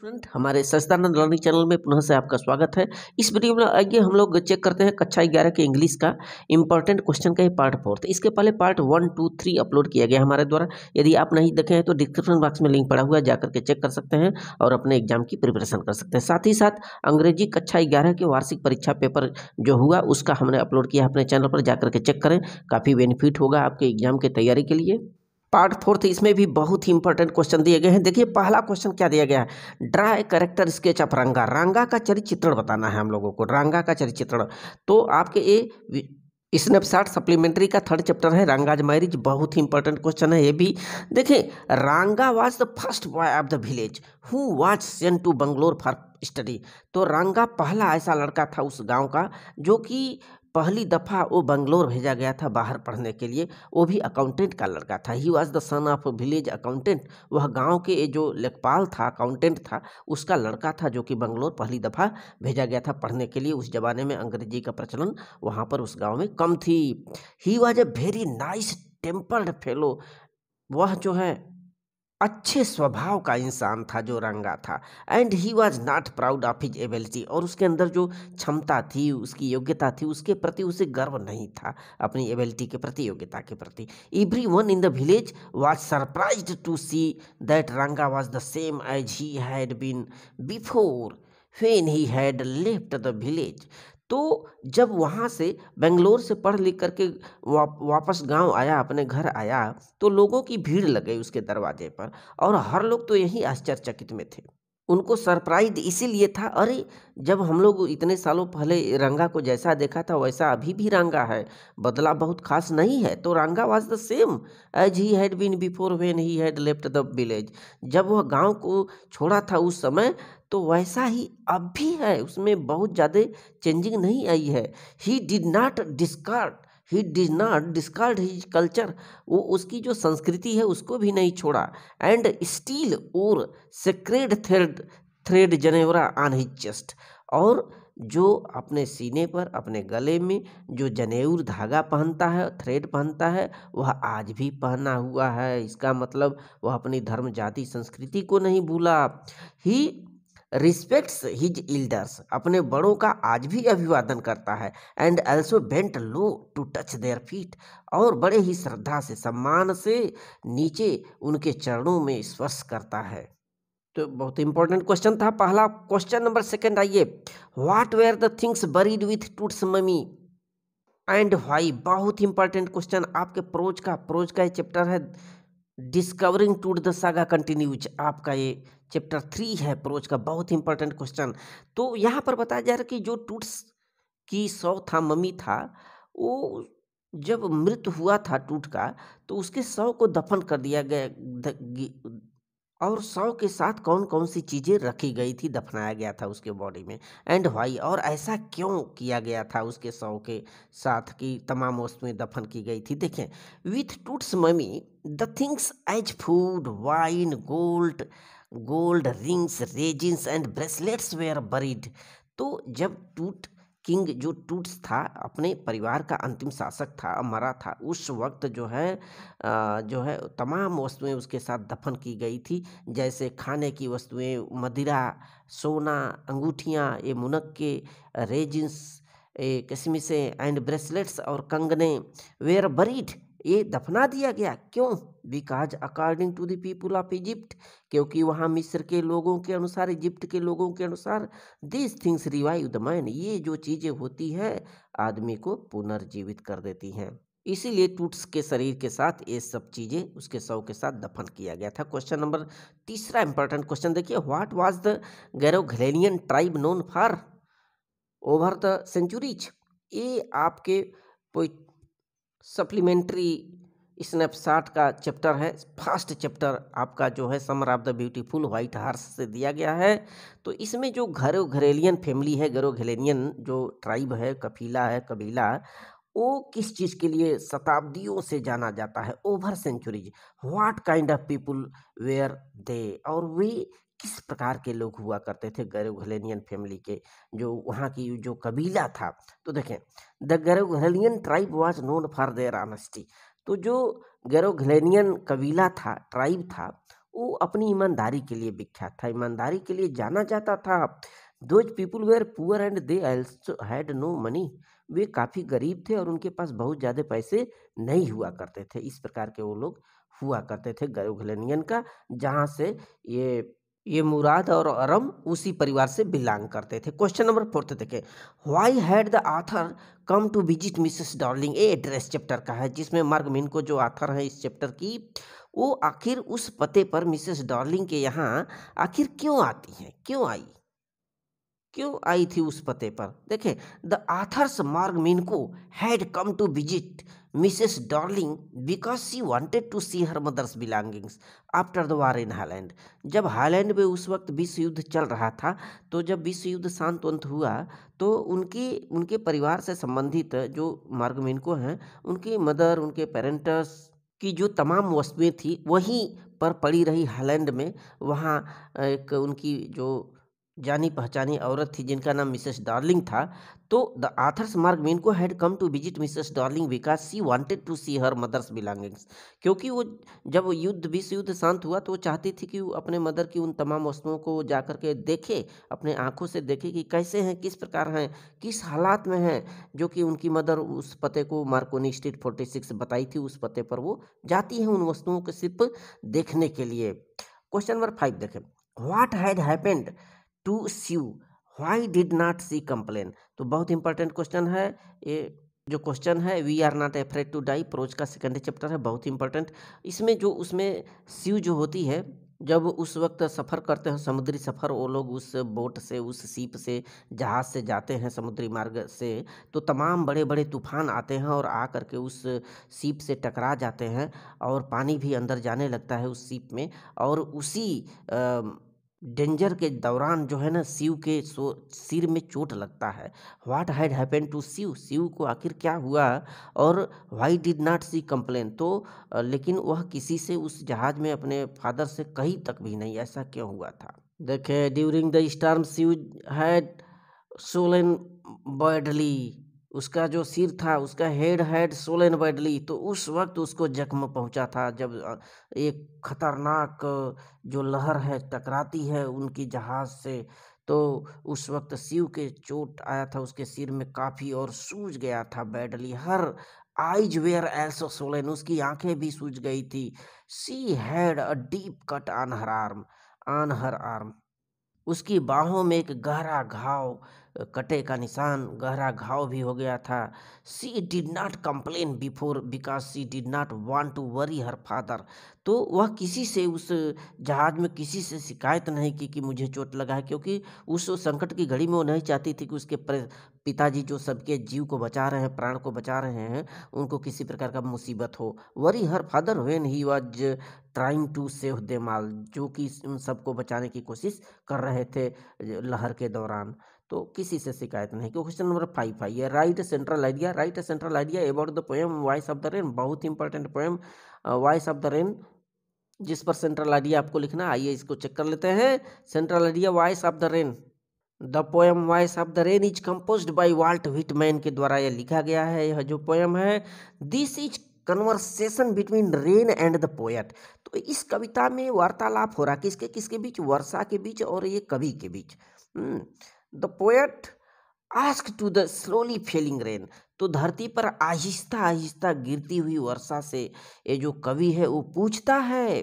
Student हमारे सच्चिदानंद learning channel में पुनः से आपका स्वागत है। इस वीडियो में आइए हम लोग चेक करते हैं कक्षा 11 के इंग्लिश का इंपॉर्टेंट क्वेश्चन का ये पार्ट 4। इसके पहले पार्ट 1, 2, 3 अपलोड किया गया हमारे द्वारा। यदि आप नहीं देखे हैं तो डिस्क्रिप्शन बॉक्स में लिंक पड़ा हुआ है, जाकर के चेक कर सकते हैं और अपने एग्जाम की प्रिपरेशन कर सकते हैं। साथ ही साथ अंग्रेजी कक्षा 11 के वार्षिक परीक्षा पेपर जो हुआ उसका हमने अपलोड किया अपने चैनल पर, जाकर के चेक करें, काफ़ी बेनिफिट होगा आपके एग्जाम की तैयारी के लिए। पार्ट 4 इसमें भी बहुत ही इंपॉर्टेंट क्वेश्चन दिए गए हैं। देखिए पहला क्वेश्चन क्या दिया गया है, draw a character sketch of Ranga. Ranga का चरिचित्रण बताना है हम लोगों को, रंगा का चरिचित्रण। तो आपके ये स्नैपशॉट सप्लीमेंट्री का 3rd चैप्टर है, रंगाज मैरिज, बहुत ही इंपॉर्टेंट क्वेश्चन है ये भी। देखें, Ranga was the first boy of the village who was sent to Bangalore for study. तो रंगा पहला ऐसा लड़का था उस गाँव का जो कि पहली दफ़ा वो बंगलोर भेजा गया था बाहर पढ़ने के लिए, वो भी अकाउंटेंट का लड़का था। He was the son of village accountant, वह गांव के जो लेखपाल था, अकाउंटेंट था, उसका लड़का था जो कि बंगलोर पहली दफ़ा भेजा गया था पढ़ने के लिए। उस ज़माने में अंग्रेजी का प्रचलन वहां पर उस गांव में कम थी। He was a very nice tempered fellow, वह जो है अच्छे स्वभाव का इंसान था जो रंगा था। And he was not proud of his ability, और उसके अंदर जो क्षमता थी, उसकी योग्यता थी, उसके प्रति उसे गर्व नहीं था, अपनी एबिलिटी के प्रति, योग्यता के प्रति। Every one in the village was surprised to see that Ranga was the same as he had been before when he had left the village. तो जब वहाँ से बेंगलोर से पढ़ लिख करके वापस गांव आया, अपने घर आया, तो लोगों की भीड़ लग गई उसके दरवाजे पर, और हर लोग तो यही आश्चर्यचकित में थे। उनको सरप्राइज इसीलिए था, अरे जब हम लोग इतने सालों पहले रंगा को जैसा देखा था वैसा अभी भी रंगा है, बदलाव बहुत खास नहीं है। तो Ranga was the same as he had been before when he had left the village, जब वह गांव को छोड़ा था उस समय तो वैसा ही अब भी है, उसमें बहुत ज़्यादा चेंजिंग नहीं आई है। He did not discard his culture, वो उसकी जो संस्कृति है उसको भी नहीं छोड़ा। एंड स्टील और सेक्रेड थ्रेड जनेवरा ऑन हिज चेस्ट, और जो अपने सीने पर, अपने गले में जो जनेऊर धागा पहनता है, थ्रेड पहनता है, वह आज भी पहना हुआ है। इसका मतलब वह अपनी धर्म, जाति, संस्कृति को नहीं भूला। ही रिस्पेक्ट्स हिज एल्डर्स, अपने बड़ों का आज भी अभिवादन करता है। And also bent low to touch their feet, और बड़े ही श्रद्धा से, सम्मान से नीचे उनके चरणों में स्पर्श करता है। तो बहुत इंपॉर्टेंट क्वेश्चन था पहला। क्वेश्चन नंबर 2 आइए, what were the things buried with Tut's mummy and why. बहुत इंपॉर्टेंट क्वेश्चन आपके प्रोज का चैप्टर है, discovering Tut the saga continues, आपका ये चैप्टर 3 है प्रोज का, बहुत इंपॉर्टेंट क्वेश्चन। तो यहाँ पर बताया जा रहा है कि जो टूट्स की सौ था, मम्मी था, वो जब मृत हुआ था टूट का, तो उसके सौ को दफन कर दिया गया, और सौ के साथ कौन कौन सी चीज़ें रखी गई थी, दफनाया गया था उसके बॉडी में। एंड व्हाई, और ऐसा क्यों किया गया था उसके सौ के साथ कि तमाम वस्तुएं दफन की गई थी। देखें, with Tut's mummy the things as food, wine, gold rings, raisins and bracelets were buried. तो जब टूट किंग, जो टूट्स था, अपने परिवार का अंतिम शासक था, मरा था, उस वक्त जो है तमाम वस्तुएं उसके साथ दफन की गई थी, जैसे खाने की वस्तुएं, मदिरा, सोना, अंगूठियाँ, ये मुनक्के, रेजिन्स, कश्मीशें एंड ब्रेसलेट्स और कंगने, वेयर बरीड, ये दफना दिया गया। क्यों? Because according to the people of Egypt, क्योंकि वहाँ मिस्र के लोगों के अनुसार, इजिप्ट के लोगों के अनुसार, this things revive the man, ये जो चीज़ें होती है आदमी को पुनर्जीवित कर देती हैं, इसीलिए टूट्स के शरीर के साथ ये सब चीज़ें उसके शव के साथ दफन किया गया था। क्वेश्चन नंबर 3 इंपॉर्टेंट क्वेश्चन देखिए, what was the Garoghlanian tribe known for over the centuries. ये आपके सप्लीमेंट्री स्नैपशॉट का चैप्टर है, फर्स्ट चैप्टर आपका जो है summer of the beautiful white horse से दिया गया है। तो इसमें जो गैरोघलेनियन फैमिली है, गैरोघलेनियन जो ट्राइब है, कफीला है, कबीला, वो किस चीज़ के लिए शताब्दियों से जाना जाता है, over centuries. What kind of people were they, और वे किस प्रकार के लोग हुआ करते थे गैरोघलेनियन फैमिली के, जो वहाँ की जो कबीला था। तो देखें, the Garoghlanian tribe was known for their honesty, तो जो गैरोघलेनियन कबीला था, ट्राइब था, वो अपनी ईमानदारी के लिए विख्यात था, ईमानदारी के लिए जाना जाता था। Those people were poor and they also had no money, वे काफ़ी गरीब थे और उनके पास बहुत ज़्यादा पैसे नहीं हुआ करते थे। इस प्रकार के वो लोग हुआ करते थे गैरोग्लेनियन का, जहाँ से ये मुराद और अरम उसी परिवार से बिलोंग करते थे। क्वेश्चन नंबर 4 देखें, why had the author come to visit Mrs Dorling. ये एड्रेस चैप्टर का है, जिसमें मार्गमिनको जो आथर है इस चैप्टर की, वो आखिर उस पते पर मिसेस डार्लिंग के यहाँ आखिर क्यों आती हैं, क्यों आई थी उस पते पर। देखें, the author's Marga Minco had come to visit Mrs Dorling because she wanted to see her mother's belongings after the war in Holland. जब हालैंड में उस वक्त विश्व युद्ध चल रहा था, तो जब विश्व युद्ध शांत अंत हुआ तो उनके परिवार से संबंधित जो मार्गमिनको हैं, उनकी मदर, उनके पेरेंट्स की जो तमाम वस्तुएँ थी वहीं पर पड़ी रही हालैंड में। वहाँ एक उनकी जो जानी पहचानी औरत थी जिनका नाम मिसेस डार्लिंग था। तो the author's Marga Minco had come to visit Mrs Dorling because she wanted to see her mother's belongings, क्योंकि वो जब विश्व युद्ध शांत हुआ तो वो चाहती थी कि वो अपने मदर की उन तमाम वस्तुओं को जा कर के देखे, अपने आँखों से देखे कि कैसे हैं, किस प्रकार हैं, किस हालात में हैं, जो कि उनकी मदर उस पते को मार्कोनी स्ट्रीट 46 बताई थी। उस पते पर वो जाती हैं उन वस्तुओं को सिर्फ देखने के लिए। क्वेश्चन नंबर 5 देखें, what had happened to Sue, why did not she complain. तो बहुत इंपॉर्टेंट क्वेश्चन है ये, जो क्वेश्चन है we are not afraid to die, prose का सेकेंड चैप्टर है, बहुत इंपॉर्टेंट। इसमें जो उसमें स्यू जो होती है, जब उस वक्त सफ़र करते हैं समुद्री सफ़र, वो लोग उस बोट से, उस सीप से, जहाज़ से जाते हैं समुद्री मार्ग से, तो तमाम बड़े बड़े तूफान आते हैं और आ करके उस सीप से टकरा जाते हैं और पानी भी अंदर जाने लगता है उस सीप में। और उसी डेंजर के दौरान जो है ना, शिव के सिर में चोट लगता है। What had happened to Shiv, Shiv को आखिर क्या हुआ। और why did not she complain, तो लेकिन वह किसी से उस जहाज़ में अपने फादर से कहीं तक भी नहीं, ऐसा क्यों हुआ था। देखे, during the storm Shiv had swollen badly, उसका जो सिर था, उसका हेड सोलन बैडली, तो उस वक्त उसको जख्म पहुंचा था जब एक खतरनाक जो लहर है टकराती है उनकी जहाज से। तो उस वक्त शिव के चोट आया था उसके सिर में काफ़ी और सूज गया था badly. Her eyes were also swollen, उसकी आंखें भी सूज गई थी। She had a deep cut on her arm, उसकी बाहों में एक गहरा घाव, कटे का निशान, गहरा घाव भी हो गया था। She did not complain before because she did not want to worry her father, तो वह किसी से उस जहाज़ में किसी से शिकायत नहीं की कि मुझे चोट लगा है, क्योंकि उस संकट की घड़ी में वो नहीं चाहती थी कि उसके पिताजी जो सबके जीव को बचा रहे हैं, प्राण को बचा रहे हैं, उनको किसी प्रकार का मुसीबत हो। Worry her father when he was trying to save them all, जो कि उन सबको बचाने की कोशिश कर रहे थे लहर के दौरान, तो किसी से शिकायत नहीं। क्वेश्चन नंबर 5 है, write central idea about the poem voice of the rain, बहुत important poem voice of the rain, जिस पर सेंट्रल आइडिया आपको लिखना। आइए इसको चेक कर लेते हैं। Central idea voice of the rain, the poem voice of the rain is composed by Walt Whitman, के द्वारा यह लिखा गया है, यह जो पोएम है। This is conversation between rain and the poet, तो इस कविता में वार्तालाप हो रहा किसके बीच, वर्षा के बीच और ये कवि के बीच। The poet ask to the slowly falling rain, तो धरती पर आहिस्ता आहिस्ता गिरती हुई वर्षा से ये जो कवि है वो पूछता है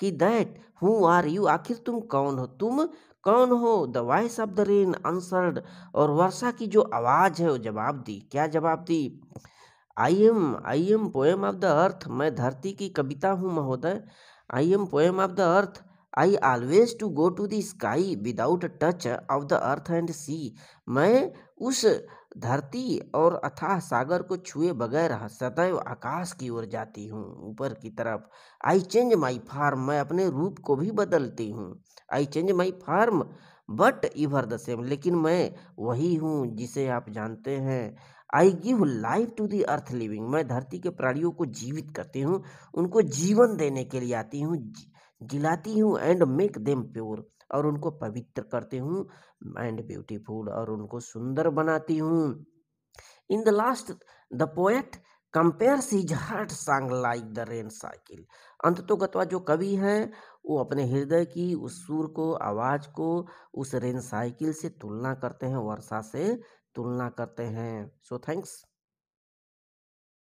कि दैट हु आर यू, आखिर तुम कौन हो। The voice of the rain answered, और वर्षा की जो आवाज़ है वो जवाब दी। क्या जवाब दी? I am poem of the earth, मैं धरती की कविता हूँ महोदय। I am poem of the earth, I always to go to the sky without a touch of the earth and sea, मैं उस धरती और अथाह सागर को छुए बगैर सदैव आकाश की ओर जाती हूँ, ऊपर की तरफ। आई चेंज माई फार्म, मैं अपने रूप को भी बदलती हूँ। I change my form but ever the same, लेकिन मैं वही हूँ जिसे आप जानते हैं। I give life to the earth living, मैं धरती के प्राणियों को जीवित करती हूँ, उनको जीवन देने के लिए आती हूँ, जिलाती हूँ। एंड मेक देम प्योर, और उनको पवित्र करती हूँ। एंड ब्यूटीफुल, और उनको सुंदर बनाती हूँ। In the last the poet compares his heart song like the rain cycle, अंततोगत्वा जो कवि हैं वो अपने हृदय की उस सुर को, आवाज़ को उस रेन साइकिल से तुलना करते हैं, वर्षा से तुलना करते हैं। So thanks.